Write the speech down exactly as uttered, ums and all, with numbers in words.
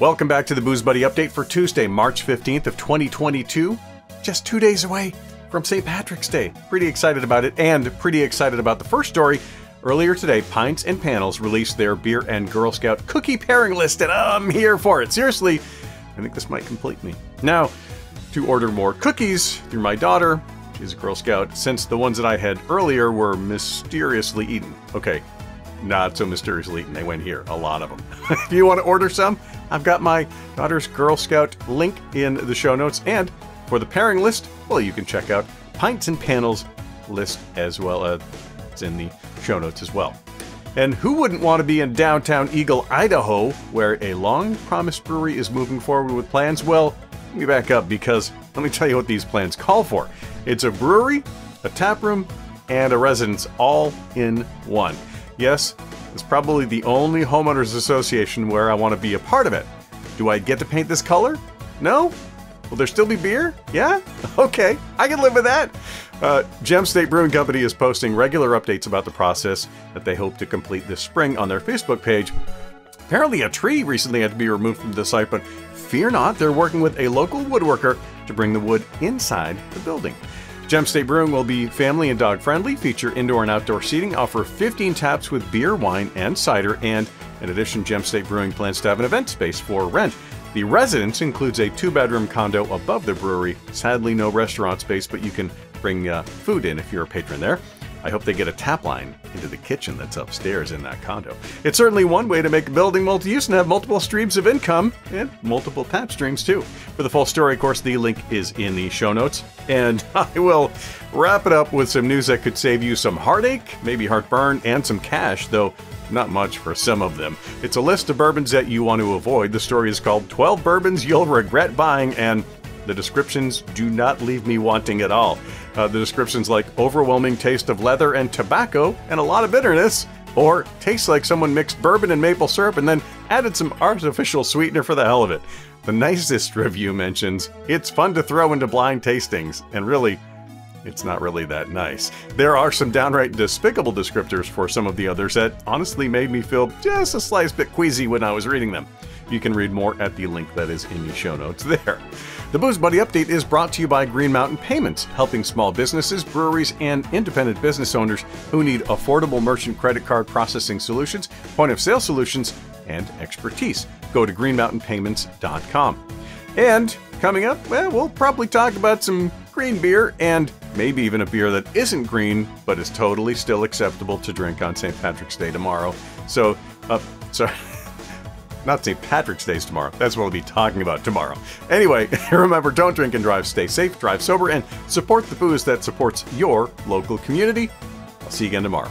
Welcome back to the Boozebuddy Update for Tuesday, March fifteenth of twenty twenty-two. Just two days away from Saint Patrick's Day. Pretty excited about it, and pretty excited about the first story. Earlier today, Pints and Panels released their beer and Girl Scout cookie pairing list, and I'm here for it. Seriously, I think this might complete me. Now, to order more cookies through my daughter, she's a Girl Scout, since the ones that I had earlier were mysteriously eaten. Okay, not so mysteriously eaten, they went here, a lot of them. If you want to order some, I've got my daughter's Girl Scout link in the show notes, and for the pairing list, well, you can check out Pints and Panels list as well. Uh, it's in the show notes as well. And who wouldn't want to be in downtown Eagle, Idaho, where a long-promised brewery is moving forward with plans? Well, let me back up, because let me tell you what these plans call for. It's a brewery, a taproom, and a residence all in one. Yes, it's probably the only homeowners association where I want to be a part of it. Do I get to paint this color? No? Will there still be beer? Yeah? Okay, I can live with that. Uh, Gem State Brewing Company is posting regular updates about the process that they hope to complete this spring on their Facebook page. Apparently a tree recently had to be removed from the site, but fear not, they're working with a local woodworker to bring the wood inside the building. Gem State Brewing will be family and dog friendly, feature indoor and outdoor seating, offer fifteen taps with beer, wine, and cider, and in addition, Gem State Brewing plans to have an event space for rent. The residence includes a two-bedroom condo above the brewery. Sadly, no restaurant space, but you can bring uh, food in if you're a patron there. I hope they get a tap line into the kitchen that's upstairs in that condo. It's certainly one way to make a building multi-use and have multiple streams of income, and multiple tap streams too. For the full story, of course, the link is in the show notes. And I will wrap it up with some news that could save you some heartache, maybe heartburn, and some cash, though not much for some of them. It's a list of bourbons that you want to avoid. The story is called twelve Bourbons You'll Regret Buying, and the descriptions do not leave me wanting at all. Uh, the descriptions like overwhelming taste of leather and tobacco and a lot of bitterness, or tastes like someone mixed bourbon and maple syrup and then added some artificial sweetener for the hell of it. The nicest review mentions it's fun to throw into blind tastings, and really, it's not really that nice. There are some downright despicable descriptors for some of the others that honestly made me feel just a slight bit queasy when I was reading them. You can read more at the link that is in the show notes there. The Boozebuddy Update is brought to you by Green Mountain Payments, helping small businesses, breweries, and independent business owners who need affordable merchant credit card processing solutions, point-of-sale solutions, and expertise. Go to green mountain payments dot com. And coming up, well, we'll probably talk about some green beer, and maybe even a beer that isn't green, but is totally still acceptable to drink on Saint Patrick's Day tomorrow. So, uh, sorry. Not Saint Patrick's Day's tomorrow. That's what we'll be talking about tomorrow. Anyway, remember, don't drink and drive. Stay safe, drive sober, and support the booze that supports your local community. I'll see you again tomorrow.